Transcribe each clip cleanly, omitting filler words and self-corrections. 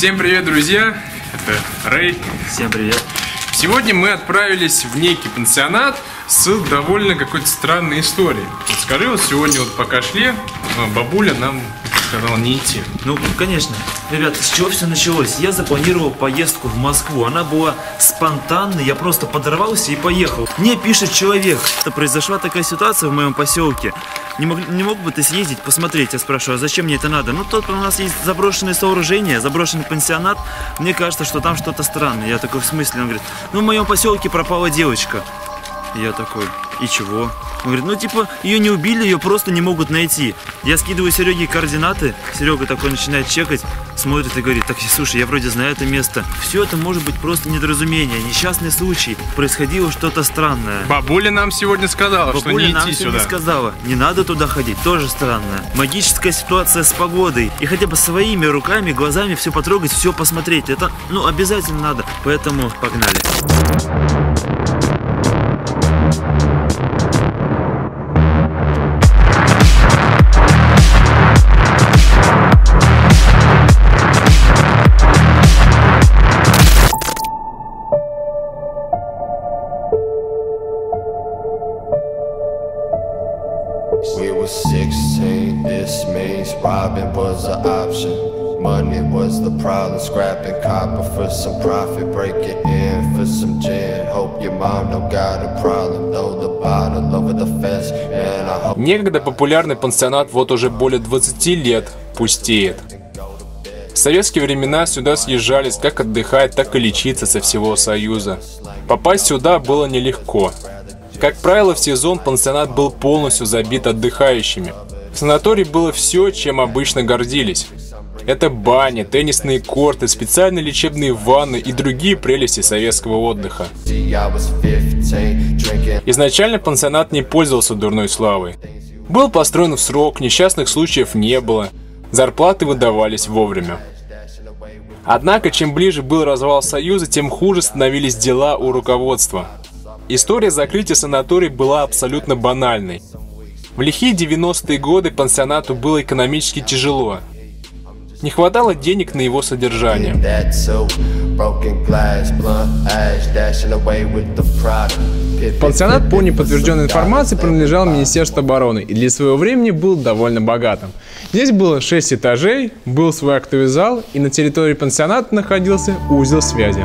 Всем привет, друзья! Это Рэй. Всем привет. Сегодня мы отправились в некий пансионат с довольно какой-то странной историей. Скажи, вот сегодня вот пока шли, бабуля нам сказала не идти. Ну, конечно. Ребят, с чего все началось? Я запланировал поездку в Москву. Она была спонтанной, я просто подорвался и поехал. Мне пишет человек, что произошла такая ситуация в моем поселке. Не мог бы ты съездить, посмотреть? Я спрашиваю, а зачем мне это надо? Ну, тут у нас есть заброшенные сооружения, заброшенный пансионат. Мне кажется, что там что-то странное. Я такой, в смысле? Он говорит, ну, в моем поселке пропала девочка. Я такой, и чего? Он говорит, ну типа ее не убили, ее просто не могут найти. Я скидываю Сереге координаты, Серега такой начинает чекать, смотрит и говорит, так, слушай, я вроде знаю это место. Все это может быть просто недоразумение, несчастный случай, происходило что-то странное. Бабуля нам сегодня сказала, что не идти сюда. Бабуля сказала, не надо туда ходить, тоже странно. Магическая ситуация с погодой, и хотя бы своими руками, глазами все потрогать, все посмотреть, это ну обязательно надо, поэтому погнали. We were 16, this means robbing was an option. Money was the problem, scrapping copper for some profit. Break it in for some gin, hope your mom don't got a problem. Throw the bottle over the fence, and I hope... Некогда популярный пансионат вот уже более 20 лет пустеет. В советские времена сюда съезжались как отдыхать, так и лечиться со всего Союза. Попасть сюда было нелегко. Как правило, в сезон пансионат был полностью забит отдыхающими. В санатории было все, чем обычно гордились. Это бани, теннисные корты, специальные лечебные ванны и другие прелести советского отдыха. Изначально пансионат не пользовался дурной славой. Был построен в срок, несчастных случаев не было, зарплаты выдавались вовремя. Однако, чем ближе был развал Союза, тем хуже становились дела у руководства. История закрытия санатория была абсолютно банальной. В лихие 90-е годы пансионату было экономически тяжело. Не хватало денег на его содержание. Пансионат, по неподтвержденной информации, принадлежал Министерству обороны и для своего времени был довольно богатым. Здесь было 6 этажей, был свой актовый зал, и на территории пансионата находился узел связи.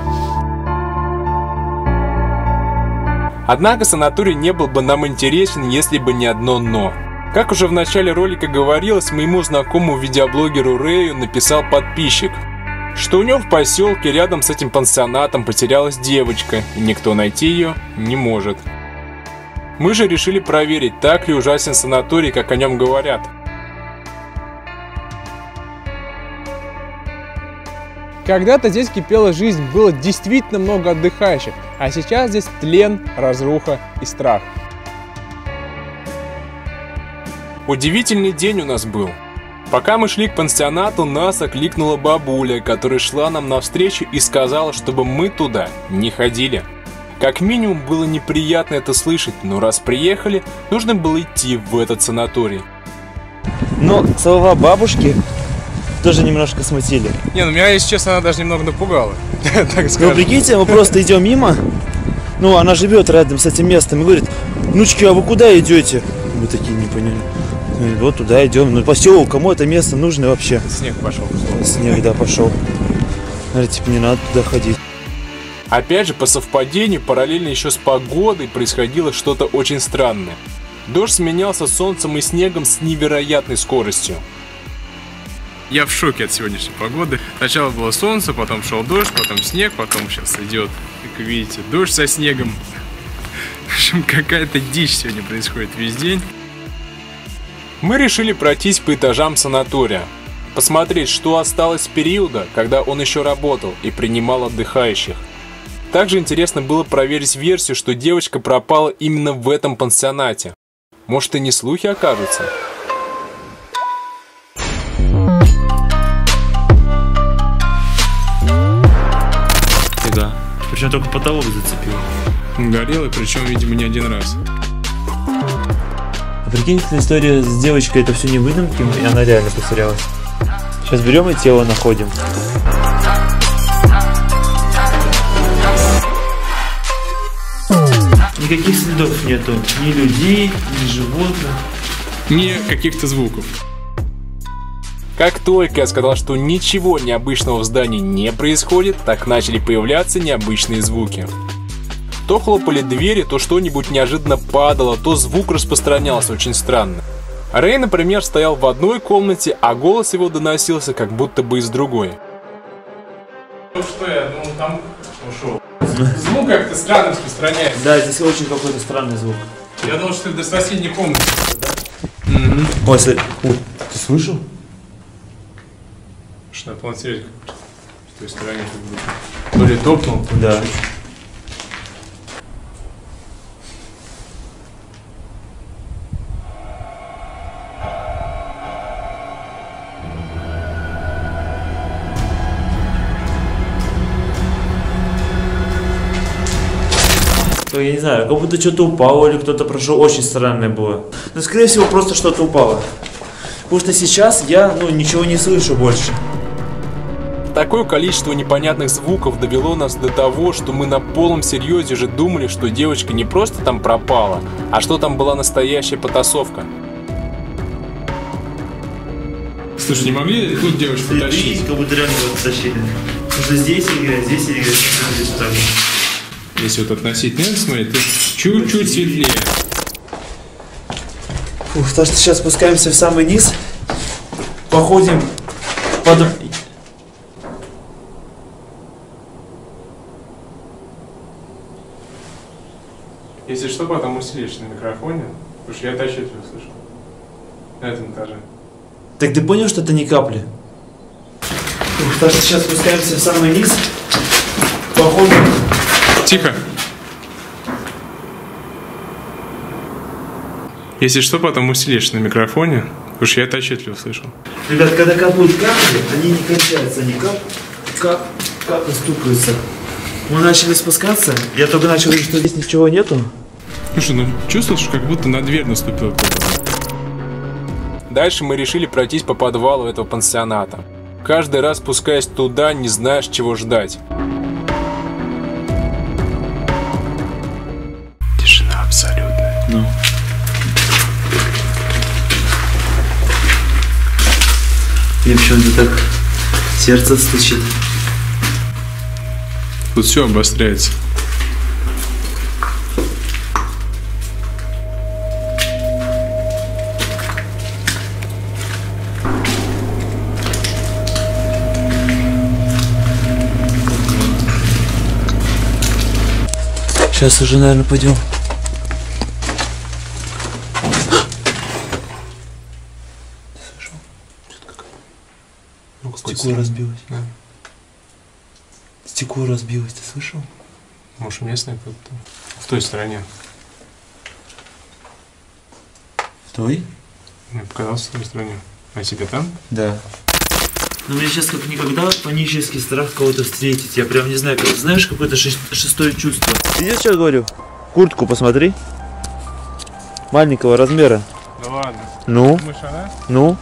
Однако санаторий не был бы нам интересен, если бы не одно «но». Как уже в начале ролика говорилось, моему знакомому видеоблогеру Рэю написал подписчик, что у него в поселке рядом с этим пансионатом потерялась девочка, и никто найти ее не может. Мы же решили проверить, так ли ужасен санаторий, как о нем говорят. Когда-то здесь кипела жизнь, было действительно много отдыхающих, а сейчас здесь тлен, разруха и страх. Удивительный день у нас был. Пока мы шли к пансионату, нас окликнула бабуля, которая шла нам навстречу и сказала, чтобы мы туда не ходили. Как минимум было неприятно это слышать, но раз приехали, нужно было идти в этот санаторий. Но слова бабушки тоже немножко смутили. Не, ну меня, если честно, она даже немного напугала. Ну, прикиньте, мы просто идем мимо, ну, она живет рядом с этим местом и говорит, внучки, а вы куда идете? Мы такие не поняли. Вот туда идем, ну, поселок, кому это место нужно вообще? Снег пошел. Снег, да, пошел. Говорит, типа, не надо туда ходить. Опять же, по совпадению, параллельно еще с погодой происходило что-то очень странное. Дождь сменялся солнцем и снегом с невероятной скоростью. Я в шоке от сегодняшней погоды. Сначала было солнце, потом шел дождь, потом снег, потом сейчас идет, как видите, дождь со снегом. В общем, какая-то дичь сегодня происходит весь день. Мы решили пройтись по этажам санатория, посмотреть, что осталось с периода, когда он еще работал и принимал отдыхающих. Также интересно было проверить версию, что девочка пропала именно в этом пансионате. Может, и не слухи окажутся? Причем только потолок зацепил. Горелый, причем, видимо, не один раз. А прикинь, история с девочкой, это все не выдумки, и она реально потерялась. Сейчас берем и тело находим. никаких следов нету. Ни людей, ни животных. Ни каких-то звуков. Как только я сказал, что ничего необычного в здании не происходит, так начали появляться необычные звуки. То хлопали двери, то что-нибудь неожиданно падало, то звук распространялся очень странно. Рэй, например, стоял в одной комнате, а голос его доносился как будто бы из другой. Ну что, я думал, там ушел. Звук как-то странно распространяется. Да, здесь очень какой-то странный звук. Я думал, что ты до соседней комнаты. Ой, ты слышал? Что на планете в той стороне как будто. То ли топнул, то ли да. Я не знаю, как будто что-то упало или кто-то прошел, очень странное было. Но скорее всего просто что-то упало. Потому что сейчас я ничего не слышу больше. Такое количество непонятных звуков довело нас до того, что мы на полном серьезе уже думали, что девочка не просто там пропала, а что там была настоящая потасовка. Слушай, не могли тут девочку тащить? Как будто реально его тащили. Потому что здесь игра, здесь игра, здесь там. Если вот относительно, смотри, тут чуть-чуть светлее. Ух, то что сейчас спускаемся в самый низ, походим под... Если что, потом усилишь на микрофоне, потому что я тащу тебя слышал на этом этаже. Так ты понял, что это не капли? Ух, то что сейчас спускаемся в самый низ, походим... Тихо. Если что, потом усилишь на микрофоне, потому что я это отчетливо слышал. Ребят, когда капают капли, они не кончаются, они капли стукаются. Мы начали спускаться, я только начал видеть, что здесь ничего нету. Слушай, чувствуешь, как будто на дверь наступил кто-то. Дальше мы решили пройтись по подвалу этого пансионата. Каждый раз, спускаясь туда, не знаешь, чего ждать. Мне почему-то так сердце стучит. Тут все обостряется. Сейчас уже, наверное, пойдем. Стекло разбилось. Да. Стекло разбилось, ты слышал? Может, местное как-то? В той стороне. В той? Мне показалось, в той стороне. А тебе там? Да. Но мне сейчас как никогда панический страх кого-то встретить. Я прям не знаю, как, знаешь, какое-то шестое чувство. Видишь, что я говорю? Куртку посмотри. Маленького размера. Да ладно. Ну? Думаешь, она? Ну?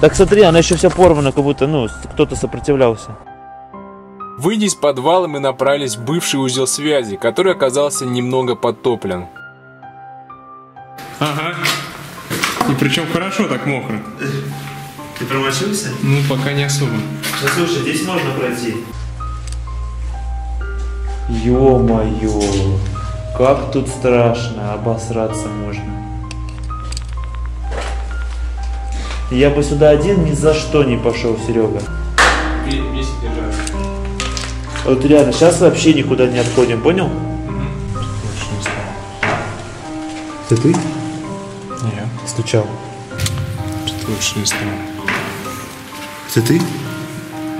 Так смотри, она еще вся порвана, как будто, кто-то сопротивлялся. Выйдя из подвала, мы направились в бывший узел связи, который оказался немного подтоплен. Ага. И причем хорошо так мокро. Ты промочился? Ну, пока не особо. Ну, слушай, здесь можно пройти. Ё-моё, как тут страшно, обосраться можно. Я бы сюда один ни за что не пошел, Серега. Вот реально, сейчас вообще никуда не отходим, понял? Больше не стал. Это ты? Не я. Стучал. Что-то лучше не стал. Это ты?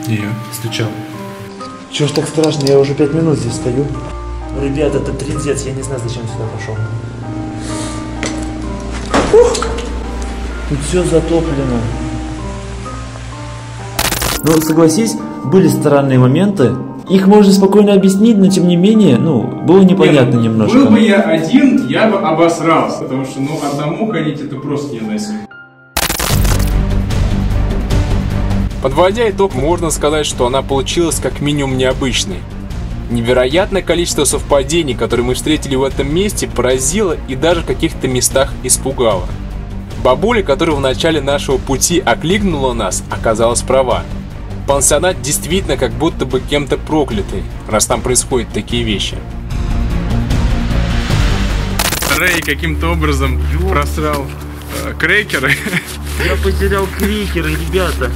Не я. Стучал. Чего ж так страшно, я уже 5 минут здесь стою. Ребят, это трындец, я не знаю, зачем сюда пошел. Тут все затоплено. Ну, согласись, были странные моменты. Их можно спокойно объяснить, но тем не менее, было непонятно. Нет, немножко. Был бы я один, я бы обосрался. Потому что, одному ходить это просто не носит. Подводя итог, можно сказать, что она получилась как минимум необычной. Невероятное количество совпадений, которые мы встретили в этом месте, поразило и даже в каких-то местах испугало. Бабуля, которая в начале нашего пути окликнула нас, оказалась права. Пансионат действительно как будто бы кем-то проклятый, раз там происходят такие вещи. Рэй каким-то образом просрал крекеры. Я потерял крекеры, ребята.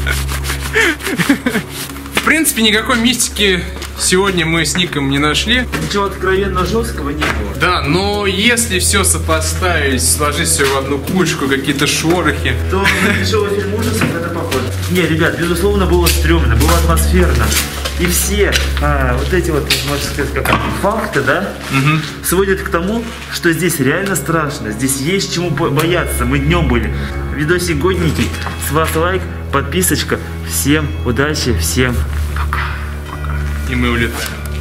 В принципе, никакой мистики сегодня мы с Ником не нашли. Ничего откровенно жесткого не было. Да, но если все сопоставить, сложить все в одну кучку, какие-то шорохи, то начало фильм ужасов это похоже. Не, ребят, безусловно, было стрёмно, было атмосферно. И все вот эти вот, можно сказать, как факты, да, сводят к тому, что здесь реально страшно, здесь есть чему бояться. Мы днем были. Видосик годненький. С вас лайк, подписочка. Всем удачи, всем пока. И мы улетаем.